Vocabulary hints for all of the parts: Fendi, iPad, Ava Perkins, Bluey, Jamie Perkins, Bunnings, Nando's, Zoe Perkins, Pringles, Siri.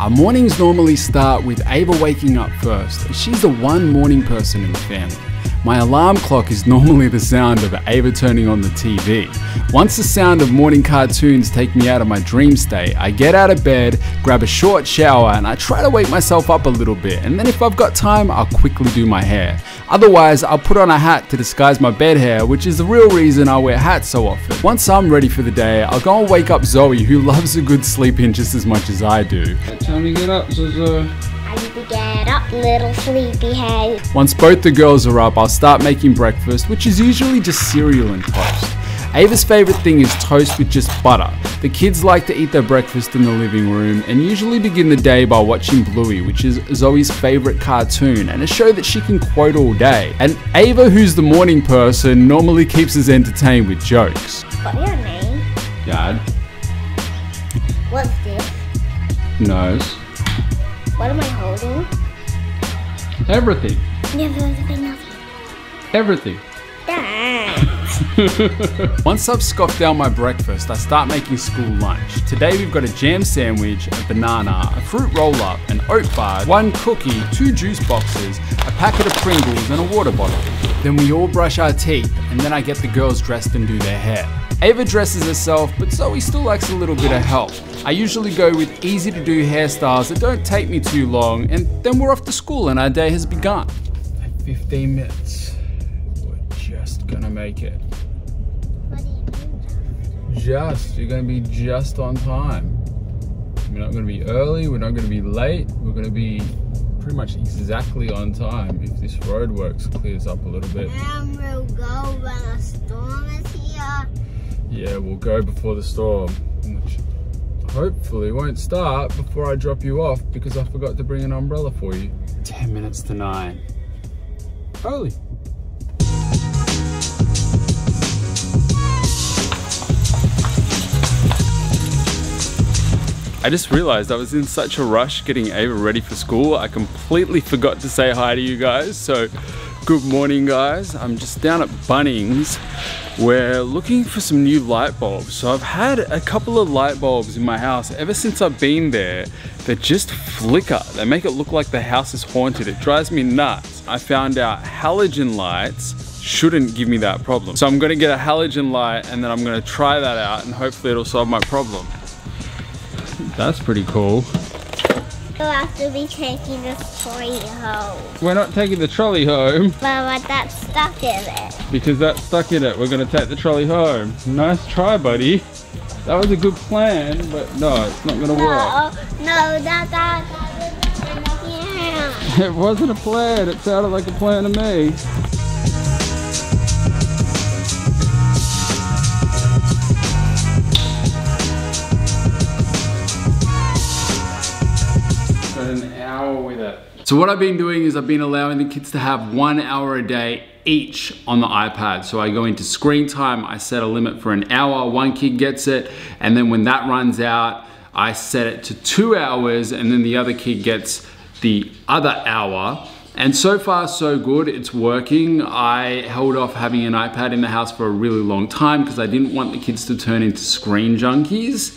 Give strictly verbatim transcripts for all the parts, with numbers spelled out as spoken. Our mornings normally start with Ava waking up first. She's the one morning person in the family. My alarm clock is normally the sound of Ava turning on the T V. Once the sound of morning cartoons take me out of my dream state, I get out of bed, grab a short shower, and I try to wake myself up a little bit, and then if I've got time, I'll quickly do my hair. Otherwise, I'll put on a hat to disguise my bed hair, which is the real reason I wear hats so often. Once I'm ready for the day, I'll go and wake up Zoe, who loves a good sleep in just as much as I do. Time to get up, Zozo. Get up, little sleepyhead. Once both the girls are up, I'll start making breakfast, which is usually just cereal and toast. Ava's favorite thing is toast with just butter. The kids like to eat their breakfast in the living room and usually begin the day by watching Bluey, which is Zoe's favorite cartoon and a show that she can quote all day. And Ava, who's the morning person, normally keeps us entertained with jokes. What's your name? Dad. What's this? Nose. What am I holding? Everything. Everything. Everything. Once I've scoffed down my breakfast, I start making school lunch. Today we've got a jam sandwich, a banana, a fruit roll-up, an oat bar, one cookie, two juice boxes, a packet of Pringles and a water bottle. Then we all brush our teeth and then I get the girls dressed and do their hair. Ava dresses herself, but Zoe still likes a little bit of help. I usually go with easy to do hairstyles that don't take me too long, and then we're off to school and our day has begun. fifteen minutes. Just gonna make it. What do you do? Just, you're gonna be just on time. We're not gonna be early, we're not gonna be late, we're gonna be pretty much exactly on time if this road works clears up a little bit. And we'll go when the storm is here. Yeah, we'll go before the storm, which hopefully won't start before I drop you off because I forgot to bring an umbrella for you. ten minutes to nine. Early. I just realized I was in such a rush getting Ava ready for school, I completely forgot to say hi to you guys. So, good morning guys. I'm just down at Bunnings. We're looking for some new light bulbs. So I've had a couple of light bulbs in my house ever since I've been there that just flicker. They make it look like the house is haunted. It drives me nuts. I found out halogen lights shouldn't give me that problem. So I'm gonna get a halogen light and then I'm gonna try that out and hopefully it'll solve my problem. That's pretty cool. You'll have to be taking this trolley home. We're not taking the trolley home. Mama, that's stuck in it. Because that's stuck in it, we're going to take the trolley home. Nice try, buddy. That was a good plan, but no, it's not going to no, work. No, that, that, that wasn't a plan. It wasn't a plan. It sounded like a plan to me. So what I've been doing is I've been allowing the kids to have one hour a day each on the iPad. So I go into screen time, I set a limit for an hour, one kid gets it, and then when that runs out, I set it to two hours and then the other kid gets the other hour. And so far so good, it's working. I held off having an iPad in the house for a really long time because I didn't want the kids to turn into screen junkies.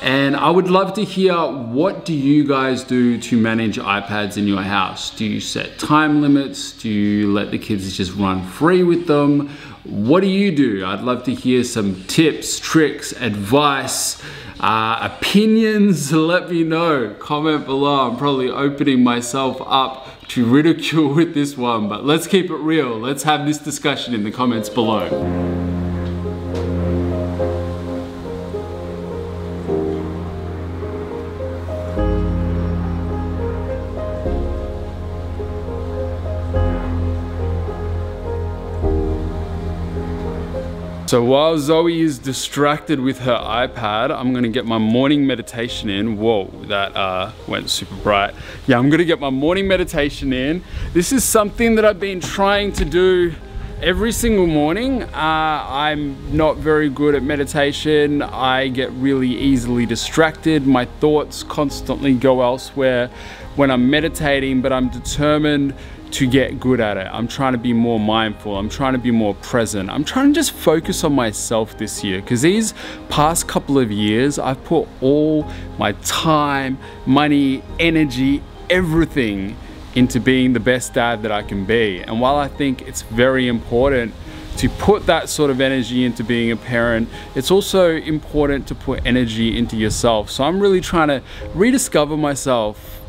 And I would love to hear, what do you guys do to manage iPads in your house? Do you set time limits? Do you let the kids just run free with them? What do you do? I'd love to hear some tips, tricks, advice, uh, opinions. Let me know. Comment below. I'm probably opening myself up to ridicule with this one, but let's keep it real. Let's have this discussion in the comments below. So while Zoe is distracted with her iPad, I'm gonna get my morning meditation in. Whoa, that uh, went super bright. Yeah, I'm gonna get my morning meditation in. This is something that I've been trying to do every single morning. Uh, I'm not very good at meditation. I get really easily distracted. My thoughts constantly go elsewhere when I'm meditating, but I'm determined to get good at it. I'm trying to be more mindful. I'm trying to be more present. I'm trying to just focus on myself this year, because these past couple of years, I've put all my time, money, energy, everything into being the best dad that I can be. And while I think it's very important to put that sort of energy into being a parent, it's also important to put energy into yourself. So I'm really trying to rediscover myself,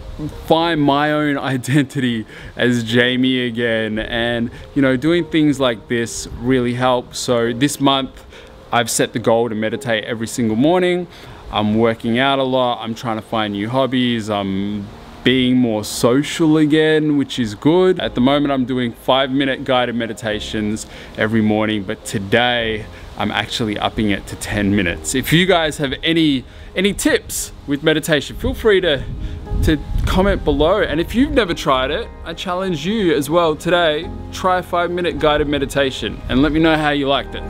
find my own identity as Jamie again, and you know, doing things like this really helps. So this month I've set the goal to meditate every single morning. I'm working out a lot. I'm trying to find new hobbies. I'm being more social again, which is good. At the moment I'm doing five minute guided meditations every morning, but today I'm actually upping it to ten minutes. If you guys have any any tips with meditation, feel free to to comment below. And if you've never tried it, I challenge you as well today, try a five minute guided meditation and let me know how you liked it.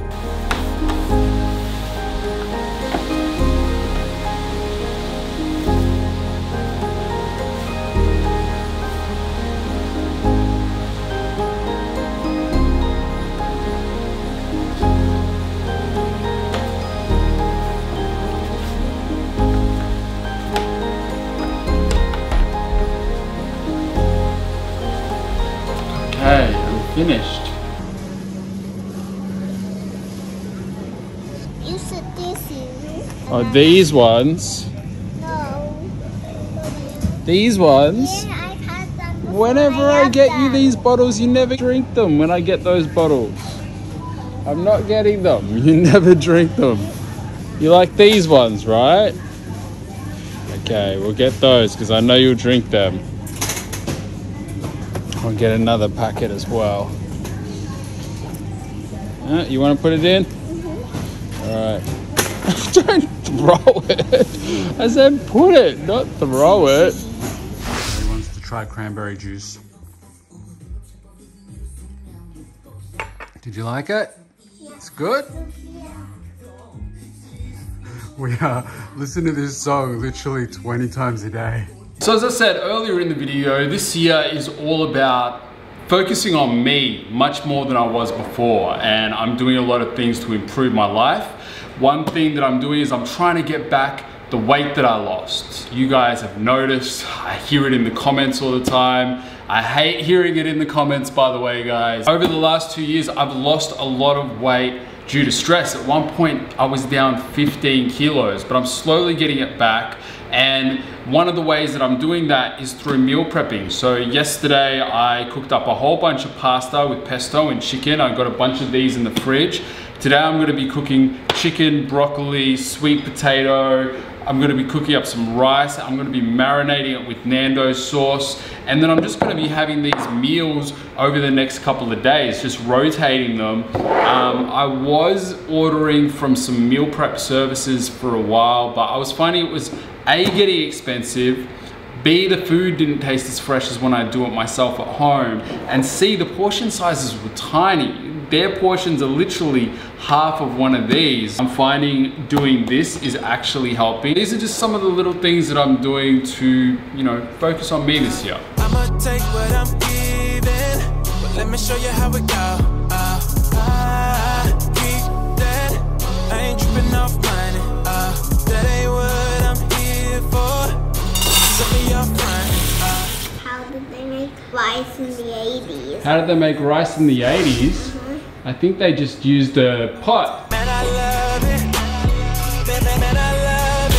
Finished. You said this is. Oh, these ones? No. These ones? Yeah, I've had them before. Whenever I, I get them. You these bottles, you never drink them when I get those bottles. I'm not getting them. You never drink them. You like these ones, right? Okay, we'll get those because I know you'll drink them. I'll get another packet as well. Uh, you want to put it in? Mm-hmm. Alright. Don't throw it. I said put it, not throw it. Who wants to try cranberry juice? Did you like it? Yeah. It's good? Yeah. We are listening to this song literally twenty times a day. So as I said earlier in the video, this year is all about focusing on me much more than I was before, and I'm doing a lot of things to improve my life. One thing that I'm doing is I'm trying to get back the weight that I lost. You guys have noticed, I hear it in the comments all the time. I hate hearing it in the comments, by the way, guys. Over the last two years, I've lost a lot of weight due to stress. At one point, I was down fifteen kilos, but I'm slowly getting it back. And one of the ways that I'm doing that is through meal prepping. So yesterday I cooked up a whole bunch of pasta with pesto and chicken. I've got a bunch of these in the fridge. Today I'm going to be cooking chicken, broccoli, sweet potato. I'm going to be cooking up some rice. I'm going to be marinating it with Nando's sauce. And then I'm just going to be having these meals over the next couple of days, just rotating them. Um, I was ordering from some meal prep services for a while, but I was finding it was A, getting expensive, B, the food didn't taste as fresh as when I do it myself at home, and C, the portion sizes were tiny. Their portions are literally half of one of these. I'm finding doing this is actually helping. These are just some of the little things that I'm doing to, you know, focus on me this year. I'ma take what I'm giving, but let me show you how it go. Rice in the eighties. How did they make rice in the eighties? Mm-hmm. I think they just used a pot. Man, I love it. Man, I love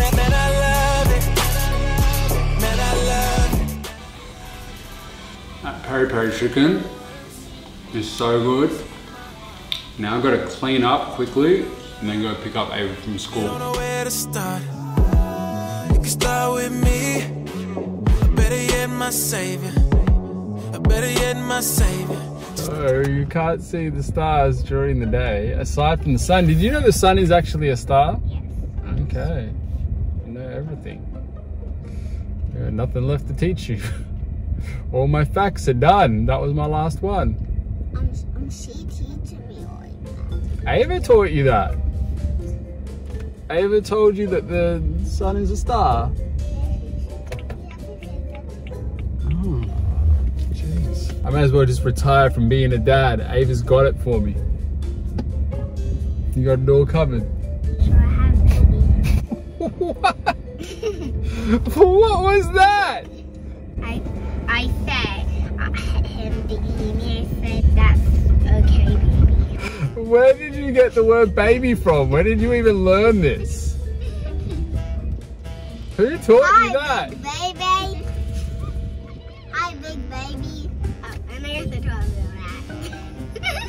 it. Man, I love it. Man, I love it. Man, I love it. That peri peri chicken is so good. Now I've got to clean up quickly and then go pick up Ava from school. I don't know where to start. Start with me, better yet my savior, better yet my savior. So you can't see the stars during the day, aside from the sun. Did you know the sun is actually a star? Yes. Okay, you know everything. You got nothing left to teach you. All my facts are done. That was my last one. Um, um, she teaching me all like that. Ava taught you that? I ever told you that the sun is a star? I might as well just retire from being a dad. Ava's got it for me. You got it all covered. Sure, I have, baby. What? What was that? I I said I had him beginning. I said that's okay, baby. Where did you get the word baby from? Where did you even learn this? Who taught Hi, you that? Big baby. Hi, big baby. Oh, I'm going to talk about that.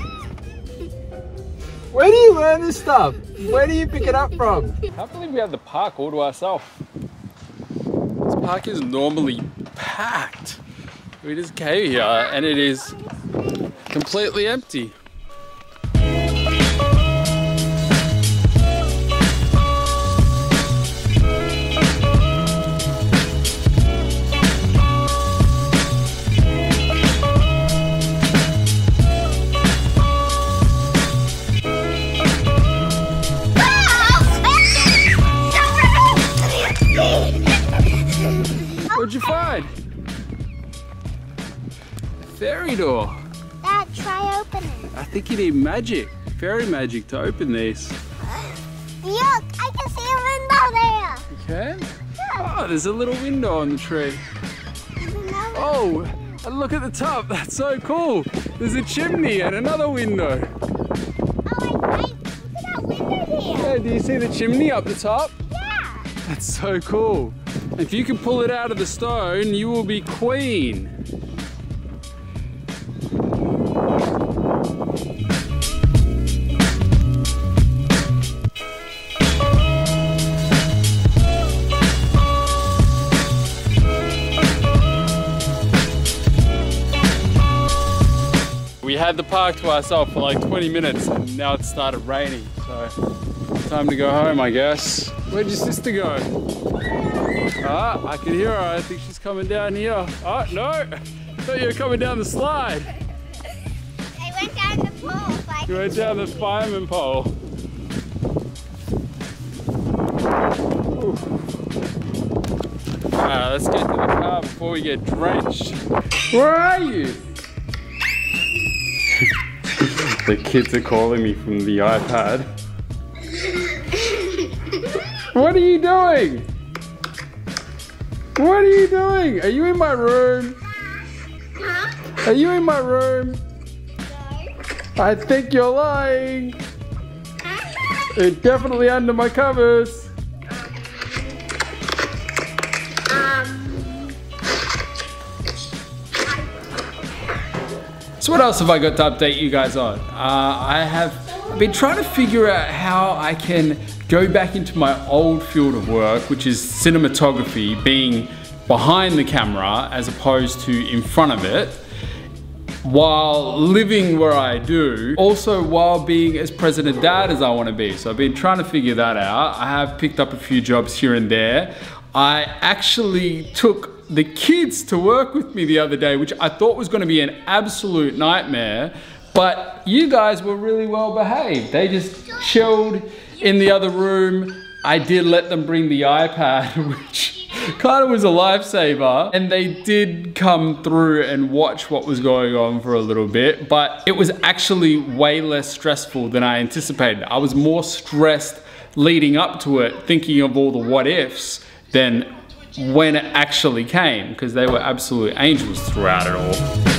Where do you learn this stuff? Where do you pick it up from? I can't believe we have the park all to ourselves. This park is normally packed. We just came here and it is completely empty. What'd you find? A fairy door. Dad, try opening. I think you need magic, fairy magic, to open these. Look, I can see a window there. You can? Yeah. Oh, there's a little window on the tree. Oh, and look at the top. That's so cool. There's a chimney and another window. Oh, I, I look at that window there. Yeah, do you see the chimney up the top? Yeah. That's so cool. If you can pull it out of the stone, you will be queen. We had the park to ourselves for like twenty minutes and now it started raining, so time to go home, I guess. Where'd your sister go? Ah, I can hear her. I think she's coming down here. Oh, no! I thought you were coming down the slide. I went down the pole. Like you went down the fireman pole. Alright, let's get to the car before we get drenched. Where are you? The kids are calling me from the iPad. What are you doing? What are you doing? Are you in my room? Huh? Are you in my room? No. I think you're lying. It's definitely under my covers. Um. So what else have I got to update you guys on? Uh, I have been trying to figure out how I can go back into my old field of work, which is cinematography, being behind the camera as opposed to in front of it, while living where I do, also while being as present a dad as I want to be. So I've been trying to figure that out. I have picked up a few jobs here and there. I actually took the kids to work with me the other day, which I thought was going to be an absolute nightmare, but you guys were really well behaved. They just chilled in the other room. I did let them bring the iPad, which kind of was a lifesaver. And they did come through and watch what was going on for a little bit, but it was actually way less stressful than I anticipated. I was more stressed leading up to it, thinking of all the what ifs, than when it actually came, because they were absolute angels throughout it all.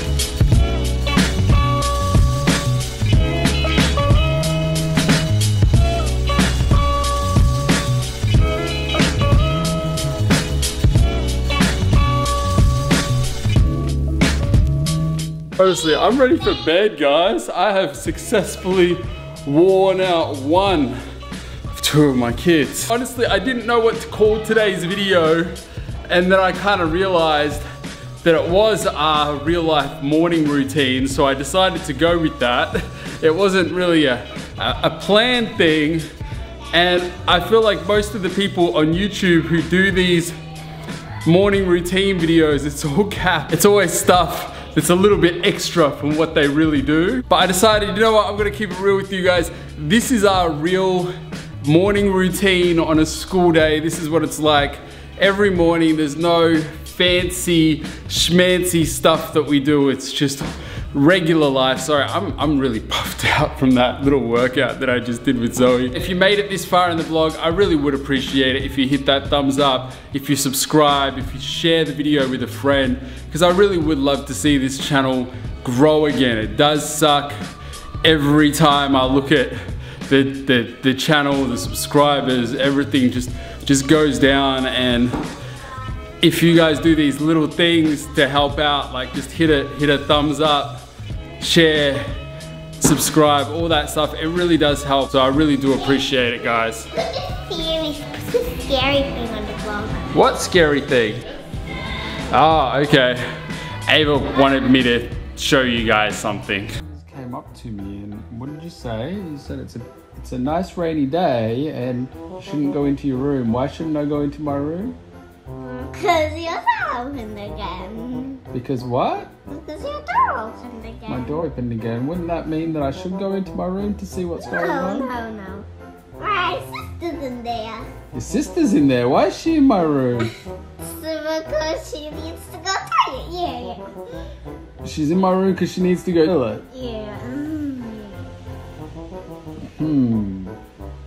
Honestly, I'm ready for bed, guys. I have successfully worn out one of two of my kids. Honestly, I didn't know what to call today's video, and then I kind of realized that it was our real life morning routine, so I decided to go with that. It wasn't really a, a, a planned thing, and I feel like most of the people on YouTube who do these morning routine videos, it's all cap. It's always stuff. It's a little bit extra from what they really do. But I decided, you know what, I'm gonna keep it real with you guys. This is our real morning routine on a school day. This is what it's like every morning. There's no fancy schmancy stuff that we do. It's just regular life. Sorry, I'm, I'm really puffed out from that little workout that I just did with Zoe. If you made it this far in the vlog, I really would appreciate it if you hit that thumbs up, if you subscribe, if you share the video with a friend, because I really would love to see this channel grow again. It does suck every time I look at the, the, the channel, the subscribers, everything just, just goes down. And if you guys do these little things to help out, like just hit a, hit a thumbs up, share, subscribe, all that stuff, it really does help. So I really do appreciate it, guys. Look at Siri, put the scary thing on the vlog. What scary thing? Oh, okay. Ava wanted me to show you guys something. She came up to me and what did you say? You said it's a, it's a nice rainy day and you shouldn't go into your room. Why shouldn't I go into my room? Because your door opened again. Because what? Because your door opened again. My door opened again. Wouldn't that mean that I should go into my room to see what's going on? No, no, no. My sister's in there. Your sister's in there? Why is she in my room? So because she needs to go toilet. Yeah. She's in my room because she needs to go toilet? Yeah. Hmm.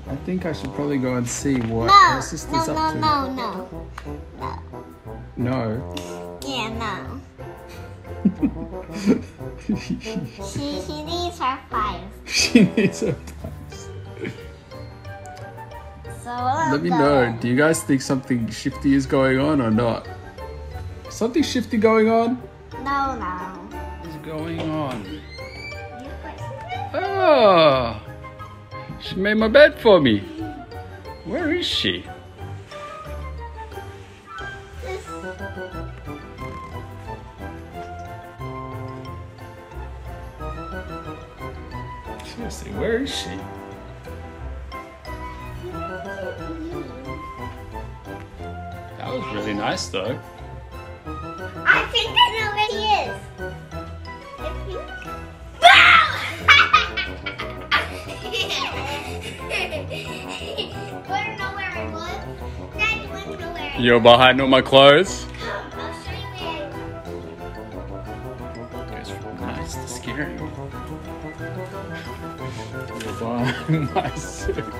I think I should probably go and see what my no, sister's no, up to. No, no, no, no. No. No. Yeah, no. she, she needs her fives. She needs her fives. So let go. me know. Do you guys think something shifty is going on or not? Something shifty going on? No, no. What's going on? Oh, she made my bed for me. Where is she? Seriously, where is she? That was really nice though. I think I know where she is. Wanna know where I was? Dad, wanna know where I was? You're behind all my clothes? My suit.